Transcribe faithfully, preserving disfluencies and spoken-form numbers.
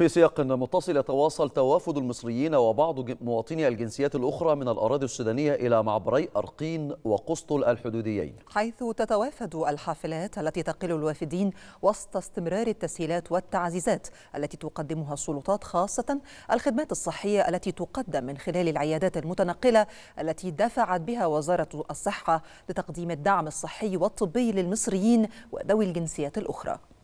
في سياق متصل، يتواصل توافد المصريين وبعض مواطني الجنسيات الأخرى من الأراضي السودانية إلى معبري أرقين وقسطل الحدوديين، حيث تتوافد الحافلات التي تقل الوافدين وسط استمرار التسهيلات والتعزيزات التي تقدمها السلطات، خاصة الخدمات الصحية التي تقدم من خلال العيادات المتنقلة التي دفعت بها وزارة الصحة لتقديم الدعم الصحي والطبي للمصريين وذوي الجنسيات الأخرى.